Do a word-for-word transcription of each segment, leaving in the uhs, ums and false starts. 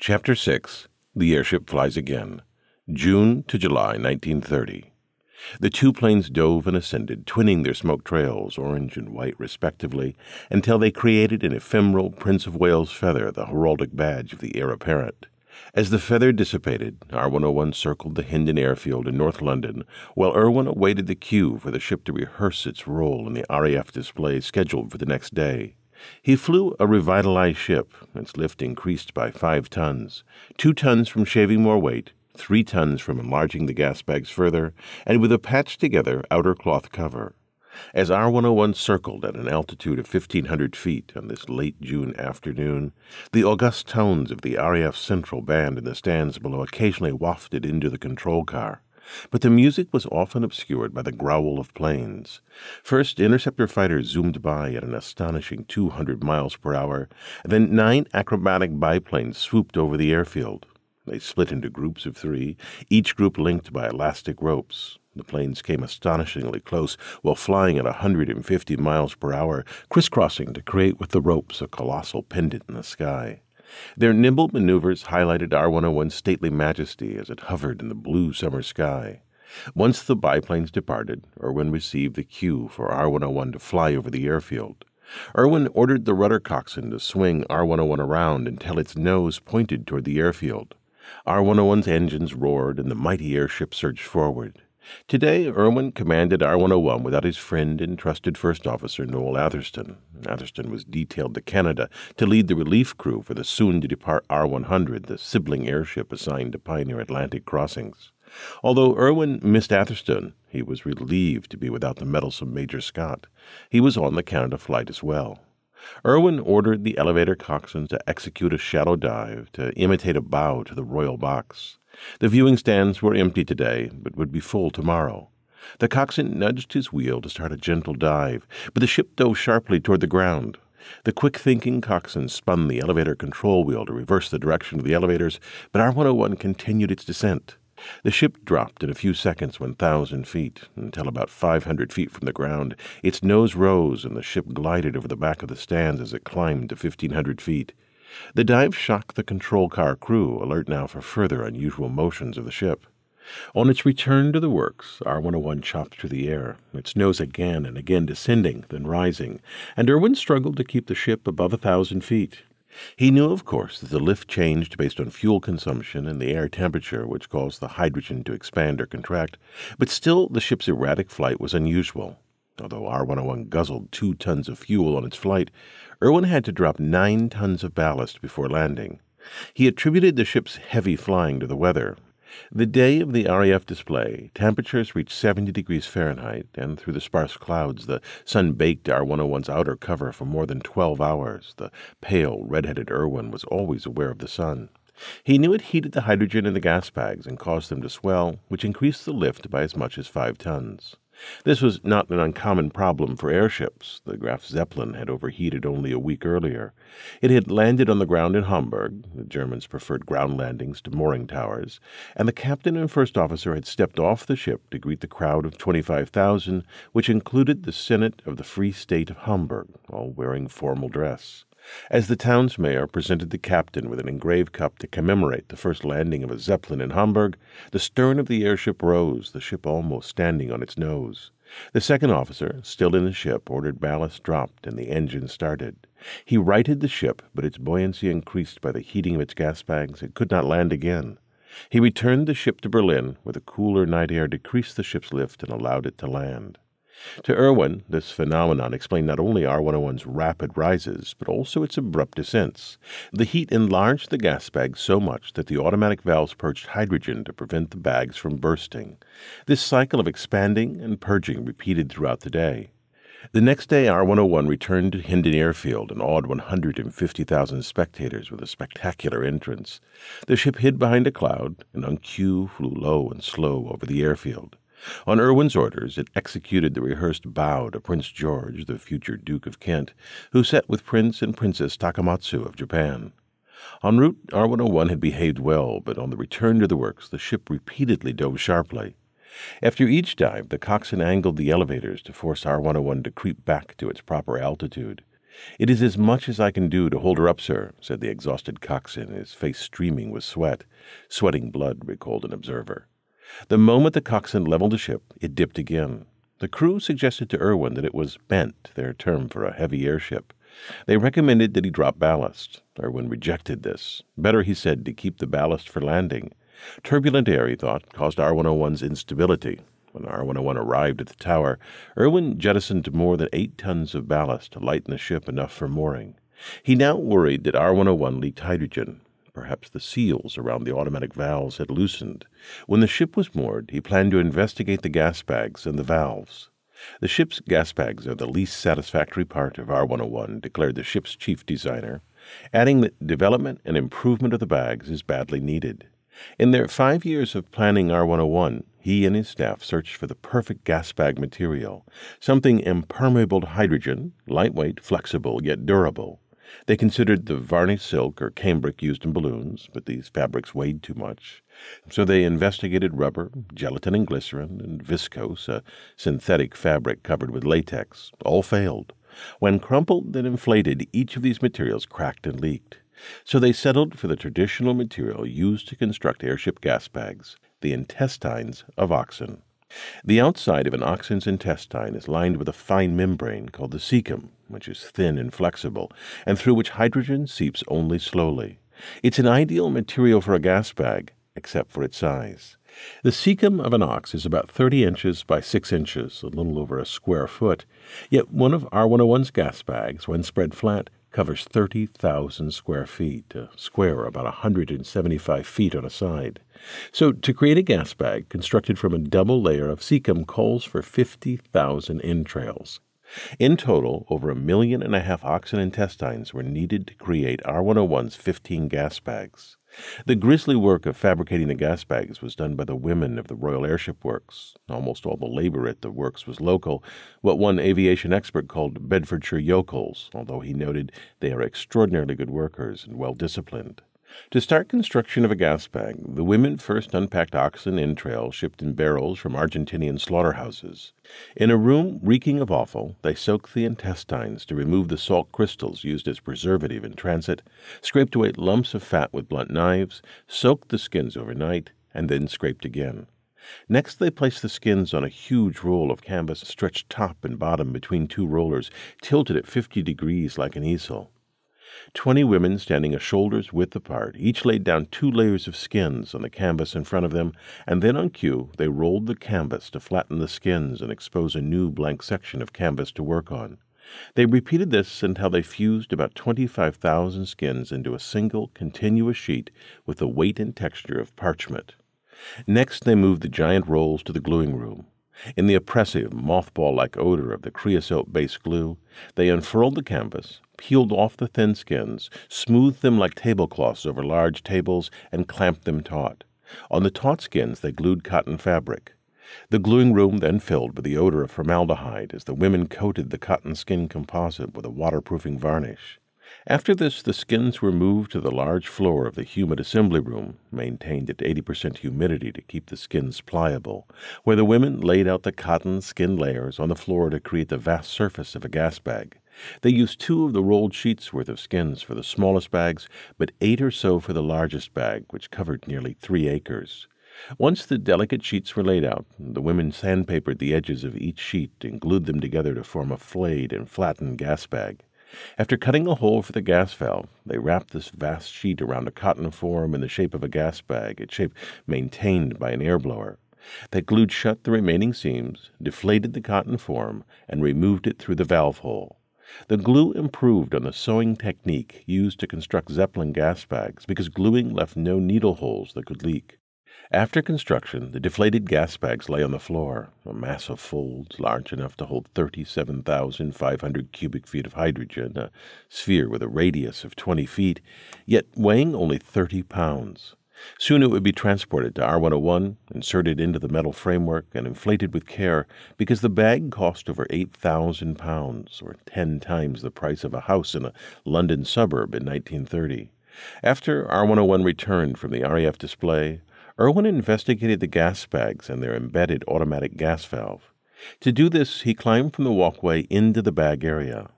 Chapter six. The Airship Flies Again. June to July nineteen thirty. The two planes dove and ascended, twinning their smoke trails, orange and white respectively, until they created an ephemeral Prince of Wales feather, the heraldic badge of the heir apparent. As the feather dissipated, R one oh one circled the Hendon airfield in North London, while Irwin awaited the cue for the ship to rehearse its role in the R A F display scheduled for the next day. He flew a revitalized ship, its lift increased by five tons, two tons from shaving more weight, three tons from enlarging the gas bags further, and with a patched-together outer cloth cover. As R one oh one circled at an altitude of fifteen hundred feet on this late June afternoon, the august tones of the R A F's central band in the stands below occasionally wafted into the control car, but the music was often obscured by the growl of planes. First, interceptor fighters zoomed by at an astonishing two hundred miles per hour, then nine acrobatic biplanes swooped over the airfield. They split into groups of three, each group linked by elastic ropes. The planes came astonishingly close while flying at one hundred fifty miles per hour, crisscrossing to create with the ropes a colossal pendant in the sky. Their nimble maneuvers highlighted R one oh one's stately majesty as it hovered in the blue summer sky. Once the biplanes departed, Irwin received the cue for R one oh one to fly over the airfield. Irwin ordered the rudder coxswain to swing R one oh one around until its nose pointed toward the airfield. R one oh one's engines roared, and the mighty airship surged forward. Today, Irwin commanded R one oh one without his friend and trusted First Officer Noel Atherstone. Atherstone was detailed to Canada to lead the relief crew for the soon-to-depart R one hundred, the sibling airship assigned to pioneer Atlantic crossings. Although Irwin missed Atherstone, he was relieved to be without the meddlesome Major Scott. He was on the Canada flight as well. Irwin ordered the elevator coxswain to execute a shallow dive to imitate a bow to the royal box. The viewing stands were empty today, but would be full tomorrow. The coxswain nudged his wheel to start a gentle dive, but the ship dove sharply toward the ground. The quick-thinking coxswain spun the elevator control wheel to reverse the direction of the elevators, but R one oh one continued its descent. The ship dropped in a few seconds one thousand feet, until about five hundred feet from the ground. Its nose rose, and the ship glided over the back of the stands as it climbed to fifteen hundred feet. The dive shocked the control car crew, alert now for further unusual motions of the ship. On its return to the works, R one oh one chopped through the air, its nose again and again descending, then rising, and Irwin struggled to keep the ship above a thousand feet. He knew, of course, that the lift changed based on fuel consumption and the air temperature, which caused the hydrogen to expand or contract, but still the ship's erratic flight was unusual. Although R one oh one guzzled two tons of fuel on its flight, Irwin had to drop nine tons of ballast before landing. He attributed the ship's heavy flying to the weather. The day of the R A F display, temperatures reached seventy degrees Fahrenheit, and through the sparse clouds the sun baked R one oh one's outer cover for more than twelve hours. The pale, red-headed Irwin was always aware of the sun. He knew it heated the hydrogen in the gas bags and caused them to swell, which increased the lift by as much as five tons. This was not an uncommon problem for airships. The Graf Zeppelin had overheated only a week earlier. It had landed on the ground in Hamburg. The Germans preferred ground landings to mooring towers, and the captain and first officer had stepped off the ship to greet the crowd of twenty-five thousand, which included the Senate of the Free State of Hamburg, all wearing formal dress. As the town's mayor presented the captain with an engraved cup to commemorate the first landing of a Zeppelin in Hamburg, the stern of the airship rose, the ship almost standing on its nose. The second officer, still in the ship, ordered ballast dropped and the engine started. He righted the ship, but its buoyancy increased by the heating of its gas bags. It could not land again. He returned the ship to Berlin, where the cooler night air decreased the ship's lift and allowed it to land. To Irwin, this phenomenon explained not only R one oh one's rapid rises, but also its abrupt descents. The heat enlarged the gas bag so much that the automatic valves purged hydrogen to prevent the bags from bursting. This cycle of expanding and purging repeated throughout the day. The next day, R one oh one returned to Hendon Airfield and awed one hundred fifty thousand spectators with a spectacular entrance. The ship hid behind a cloud, and on cue flew low and slow over the airfield. On Irwin's orders, it executed the rehearsed bow to Prince George, the future Duke of Kent, who sat with Prince and Princess Takamatsu of Japan. En route, R one oh one had behaved well, but on the return to the works, the ship repeatedly dove sharply. After each dive, the coxswain angled the elevators to force R one oh one to creep back to its proper altitude. "It is as much as I can do to hold her up, sir," said the exhausted coxswain, his face streaming with sweat. Sweating blood, recalled an observer. The moment the coxswain leveled the ship, it dipped again. The crew suggested to Irwin that it was bent, their term for a heavy airship. They recommended that he drop ballast. Irwin rejected this. Better, he said, to keep the ballast for landing. Turbulent air, he thought, caused R one oh one's instability. When R one oh one arrived at the tower, Irwin jettisoned more than eight tons of ballast to lighten the ship enough for mooring. He now worried that R one oh one leaked hydrogen. Perhaps the seals around the automatic valves had loosened. When the ship was moored, he planned to investigate the gas bags and the valves. The ship's gas bags are the least satisfactory part of R one oh one, declared the ship's chief designer, adding that development and improvement of the bags is badly needed. In their five years of planning R one oh one, he and his staff searched for the perfect gas bag material, something impermeable to hydrogen, lightweight, flexible, yet durable. They considered the varnished silk or cambric used in balloons, but these fabrics weighed too much. So they investigated rubber, gelatin and glycerin, and viscose, a synthetic fabric covered with latex. All failed. When crumpled and inflated, each of these materials cracked and leaked. So they settled for the traditional material used to construct airship gas bags, the intestines of oxen. The outside of an oxen's intestine is lined with a fine membrane called the cecum, which is thin and flexible, and through which hydrogen seeps only slowly. It's an ideal material for a gas bag, except for its size. The cecum of an ox is about thirty inches by six inches, a little over a square foot, yet one of R one oh one's gas bags, when spread flat, covers thirty thousand square feet, a square about one hundred seventy-five feet on a side. So to create a gas bag constructed from a double layer of cecum calls for fifty thousand entrails. In total, over a million and a half oxen intestines were needed to create R one oh one's fifteen gas bags. The grisly work of fabricating the gas bags was done by the women of the Royal Airship Works. Almost all the labor at the works was local, what one aviation expert called Bedfordshire yokels, although he noted they are extraordinarily good workers and well-disciplined. To start construction of a gas bag, the women first unpacked oxen entrails shipped in barrels from Argentinian slaughterhouses. In a room reeking of offal, they soaked the intestines to remove the salt crystals used as preservative in transit, scraped away lumps of fat with blunt knives, soaked the skins overnight, and then scraped again. Next, they placed the skins on a huge roll of canvas stretched top and bottom between two rollers, tilted at fifty degrees like an easel. Twenty women standing a shoulder's width apart, each laid down two layers of skins on the canvas in front of them, and then on cue they rolled the canvas to flatten the skins and expose a new blank section of canvas to work on. They repeated this until they fused about twenty-five thousand skins into a single, continuous sheet with the weight and texture of parchment. Next they moved the giant rolls to the gluing room. In the oppressive, mothball-like odor of the creosote-based glue, they unfurled the canvas, peeled off the thin skins, smoothed them like tablecloths over large tables, and clamped them taut. On the taut skins they glued cotton fabric. The gluing room then filled with the odor of formaldehyde as the women coated the cotton skin composite with a waterproofing varnish. After this, the skins were moved to the large floor of the humid assembly room, maintained at eighty percent humidity to keep the skins pliable, where the women laid out the cotton skin layers on the floor to create the vast surface of a gas bag. They used two of the rolled sheets' worth of skins for the smallest bags, but eight or so for the largest bag, which covered nearly three acres. Once the delicate sheets were laid out, the women sandpapered the edges of each sheet and glued them together to form a flayed and flattened gas bag. After cutting a hole for the gas valve, they wrapped this vast sheet around a cotton form in the shape of a gas bag, a shape maintained by an air blower. They glued shut the remaining seams, deflated the cotton form, and removed it through the valve hole. The glue improved on the sewing technique used to construct Zeppelin gas bags because gluing left no needle holes that could leak. After construction, the deflated gas bags lay on the floor, a mass of folds large enough to hold thirty-seven thousand five hundred cubic feet of hydrogen, a sphere with a radius of twenty feet, yet weighing only thirty pounds. Soon it would be transported to R one oh one, inserted into the metal framework, and inflated with care, because the bag cost over eight thousand pounds, or ten times the price of a house in a London suburb in nineteen thirty. After R one oh one returned from the R A F display, Irwin investigated the gas bags and their embedded automatic gas valve. To do this, he climbed from the walkway into the bag area.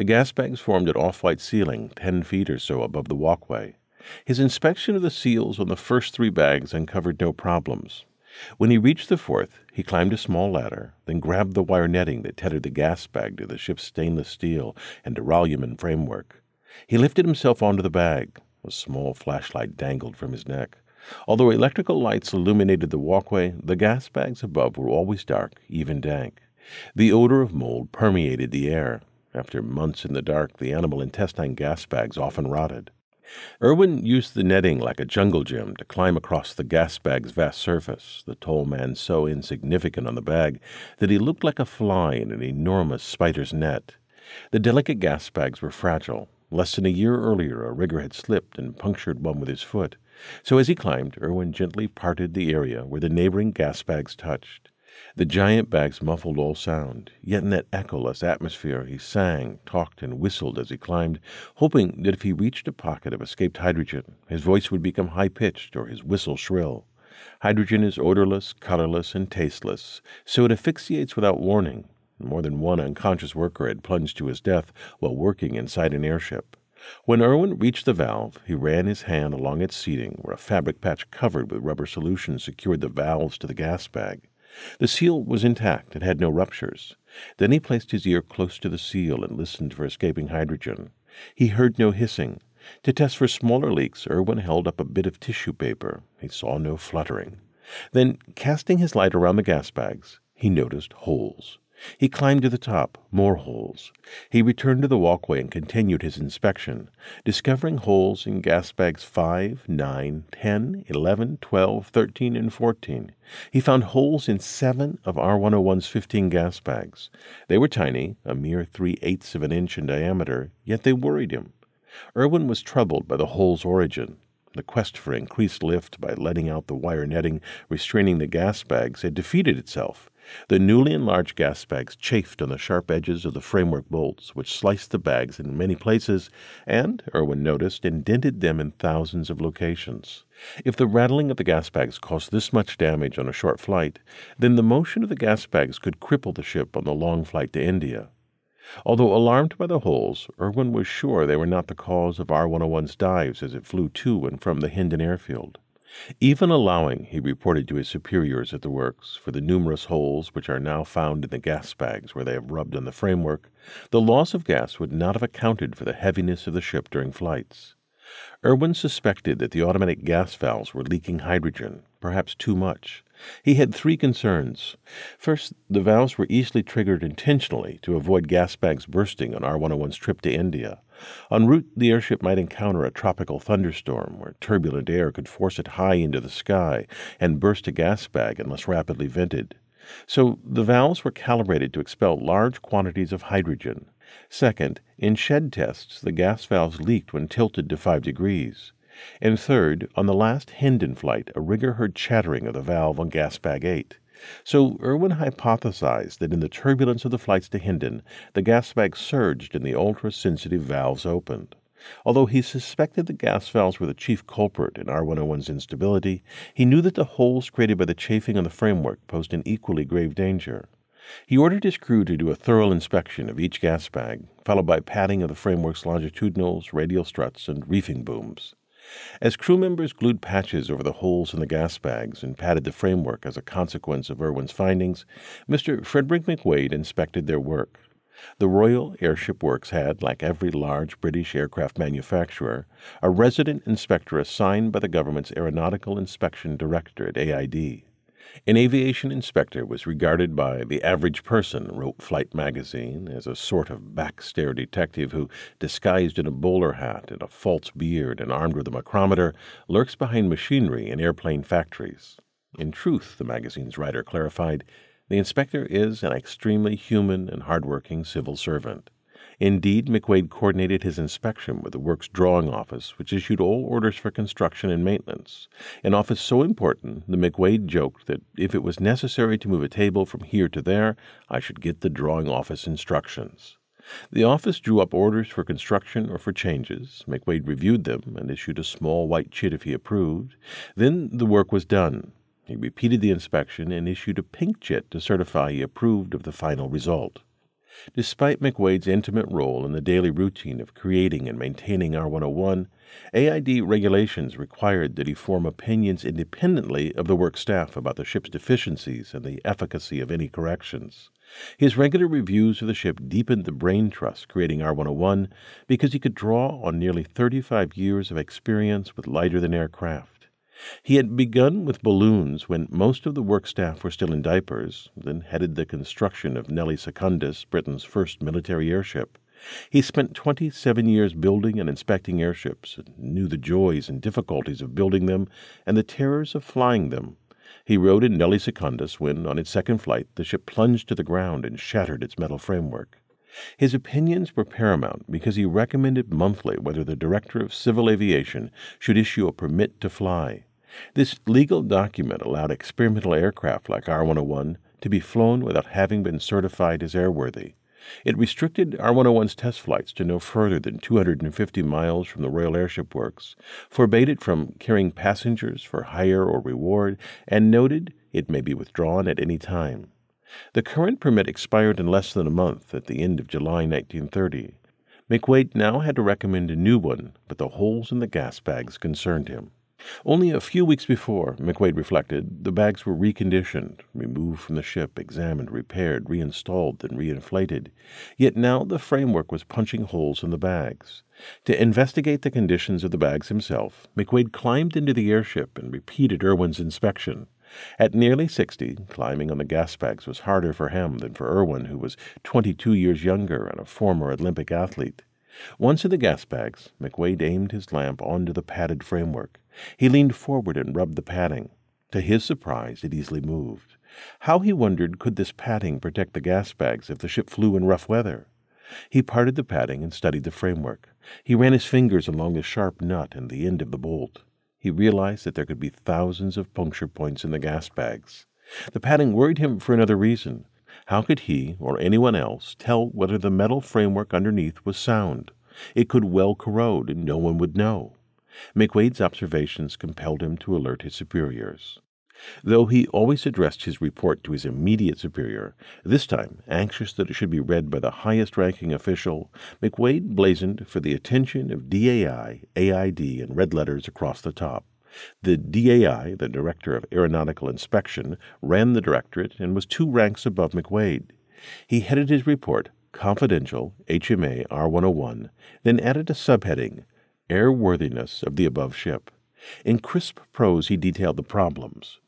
The gas bags formed an off-white ceiling, ten feet or so above the walkway. His inspection of the seals on the first three bags uncovered no problems. When he reached the fourth, he climbed a small ladder, then grabbed the wire netting that tethered the gas bag to the ship's stainless steel and duralumin framework. He lifted himself onto the bag. A small flashlight dangled from his neck. Although electrical lights illuminated the walkway, the gas bags above were always dark, even dank. The odor of mold permeated the air. After months in the dark, the animal intestine gas bags often rotted. Irwin used the netting like a jungle gym to climb across the gas bag's vast surface, the tall man so insignificant on the bag that he looked like a fly in an enormous spider's net. The delicate gas bags were fragile. Less than a year earlier, a rigger had slipped and punctured one with his foot. So as he climbed, Irwin gently parted the area where the neighboring gas bags touched. The giant bags muffled all sound, yet in that echoless atmosphere he sang, talked, and whistled as he climbed, hoping that if he reached a pocket of escaped hydrogen, his voice would become high-pitched or his whistle shrill. Hydrogen is odorless, colorless, and tasteless, so it asphyxiates without warning. More than one unconscious worker had plunged to his death while working inside an airship. When Irwin reached the valve, he ran his hand along its seating, where a fabric patch covered with rubber solution secured the valves to the gas bag. The seal was intact and had no ruptures. Then he placed his ear close to the seal and listened for escaping hydrogen. He heard no hissing. To test for smaller leaks, Irwin held up a bit of tissue paper. He saw no fluttering. Then, casting his light around the gas bags, he noticed holes. He climbed to the top, more holes. He returned to the walkway and continued his inspection, discovering holes in gas bags five, nine, ten, eleven, twelve, thirteen, and fourteen. He found holes in seven of R one oh one's fifteen gas bags. They were tiny, a mere three-eighths of an inch in diameter, yet they worried him. Irwin was troubled by the hole's origin. The quest for increased lift by letting out the wire netting restraining the gas bags had defeated itself. The newly enlarged gas bags chafed on the sharp edges of the framework bolts, which sliced the bags in many places and, Irwin noticed, indented them in thousands of locations. If the rattling of the gas bags caused this much damage on a short flight, then the motion of the gas bags could cripple the ship on the long flight to India. Although alarmed by the holes, Irwin was sure they were not the cause of R one oh one's dives as it flew to and from the Hendon airfield. Even allowing, he reported to his superiors at the works, for the numerous holes which are now found in the gas bags where they have rubbed on the framework, the loss of gas would not have accounted for the heaviness of the ship during flights. Irwin suspected that the automatic gas valves were leaking hydrogen, perhaps too much. He had three concerns. First, the valves were easily triggered intentionally to avoid gas bags bursting on R one oh one's trip to India. En route, the airship might encounter a tropical thunderstorm where turbulent air could force it high into the sky and burst a gas bag unless rapidly vented. So the valves were calibrated to expel large quantities of hydrogen. Second, in shed tests, the gas valves leaked when tilted to five degrees. And third, on the last Hendon flight, a rigger heard chattering of the valve on gas bag eight. So Irwin hypothesized that in the turbulence of the flights to Hendon, the gas bag surged and the ultra-sensitive valves opened. Although he suspected the gas valves were the chief culprit in R one oh one's instability, he knew that the holes created by the chafing on the framework posed an equally grave danger. He ordered his crew to do a thorough inspection of each gas bag, followed by padding of the framework's longitudinals, radial struts, and reefing booms. As crew members glued patches over the holes in the gas bags and padded the framework as a consequence of Irwin's findings, Mister Frederick McWade inspected their work. The Royal Airship Works had, like every large British aircraft manufacturer, a resident inspector assigned by the government's Aeronautical Inspection Directorate, A I D. An aviation inspector was regarded by the average person, wrote Flight magazine, as a sort of backstair detective who, disguised in a bowler hat and a false beard and armed with a micrometer, lurks behind machinery in airplane factories. In truth, the magazine's writer clarified, the inspector is an extremely human and hardworking civil servant. Indeed, McWade coordinated his inspection with the works drawing office, which issued all orders for construction and maintenance, an office so important that McWade joked that if it was necessary to move a table from here to there, I should get the drawing office instructions. The office drew up orders for construction or for changes. McWade reviewed them and issued a small white chit if he approved. Then the work was done. He repeated the inspection and issued a pink chit to certify he approved of the final result. Despite McWade's intimate role in the daily routine of creating and maintaining R one oh one, A I D regulations required that he form opinions independently of the work staff about the ship's deficiencies and the efficacy of any corrections. His regular reviews of the ship deepened the brain trust creating R one oh one because he could draw on nearly thirty-five years of experience with lighter-than-air craft. He had begun with balloons when most of the work staff were still in diapers, then headed the construction of Nulli Secundus, Britain's first military airship. He spent twenty-seven years building and inspecting airships, and knew the joys and difficulties of building them and the terrors of flying them. He rode in Nulli Secundus when, on its second flight, the ship plunged to the ground and shattered its metal framework. His opinions were paramount because he recommended monthly whether the Director of Civil Aviation should issue a permit to fly. This legal document allowed experimental aircraft like R one oh one to be flown without having been certified as airworthy. It restricted R one oh one's test flights to no further than two hundred fifty miles from the Royal Airship Works, forbade it from carrying passengers for hire or reward, and noted it may be withdrawn at any time. The current permit expired in less than a month at the end of July nineteen thirty. McWade now had to recommend a new one, but the holes in the gas bags concerned him. Only a few weeks before, McWade reflected, the bags were reconditioned, removed from the ship, examined, repaired, reinstalled, and reinflated. Yet now the framework was punching holes in the bags. To investigate the conditions of the bags himself, McWade climbed into the airship and repeated Irwin's inspection. At nearly sixty, climbing on the gas bags was harder for him than for Irwin, who was twenty-two years younger and a former Olympic athlete. Once in the gas bags, McWade aimed his lamp onto the padded framework. He leaned forward and rubbed the padding. To his surprise, it easily moved. How, he wondered, could this padding protect the gas bags if the ship flew in rough weather? He parted the padding and studied the framework. He ran his fingers along the sharp nut and the end of the bolt. He realized that there could be thousands of puncture points in the gas bags. The padding worried him for another reason. How could he, or anyone else, tell whether the metal framework underneath was sound? It could well corrode, and no one would know. McWade's observations compelled him to alert his superiors. Though he always addressed his report to his immediate superior, this time, anxious that it should be read by the highest-ranking official, McWade blazoned for the attention of D A I, A I D, in red letters across the top. The D A I, the Director of Aeronautical Inspection, ran the directorate and was two ranks above McWade. He headed his report, Confidential, H M A R one oh one, then added a subheading, Airworthiness of the Above Ship. In crisp prose he detailed the problems.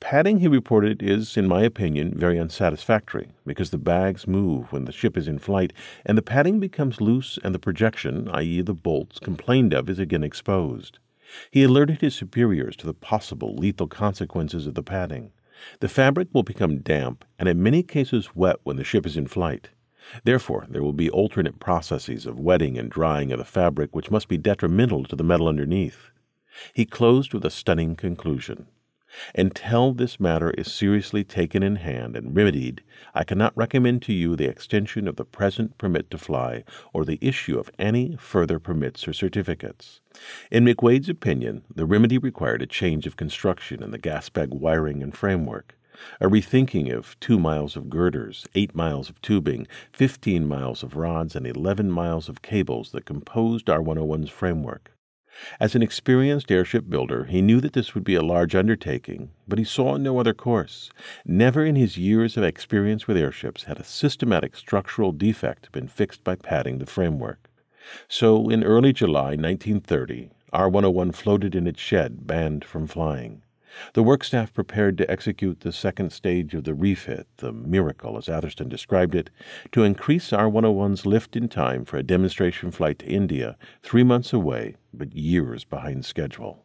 Padding, he reported, is, in my opinion, very unsatisfactory, because the bags move when the ship is in flight, and the padding becomes loose and the projection, that is the bolts complained of, is again exposed. He alerted his superiors to the possible lethal consequences of the padding. The fabric will become damp and in many cases wet when the ship is in flight. Therefore, there will be alternate processes of wetting and drying of the fabric which must be detrimental to the metal underneath. He closed with a stunning conclusion. Until this matter is seriously taken in hand and remedied, I cannot recommend to you the extension of the present permit to fly or the issue of any further permits or certificates. In McWade's opinion, the remedy required a change of construction in the gas bag wiring and framework, a rethinking of two miles of girders, eight miles of tubing, fifteen miles of rods, and eleven miles of cables that composed R one oh one's framework. As an experienced airship builder, he knew that this would be a large undertaking, but he saw no other course. Never in his years of experience with airships had a systematic structural defect been fixed by padding the framework. So, in early July nineteen thirty, R one oh one floated in its shed, banned from flying. The work staff prepared to execute the second stage of the refit, the miracle as Atherstone described it, to increase R one oh one's lift in time for a demonstration flight to India, three months away, but years behind schedule.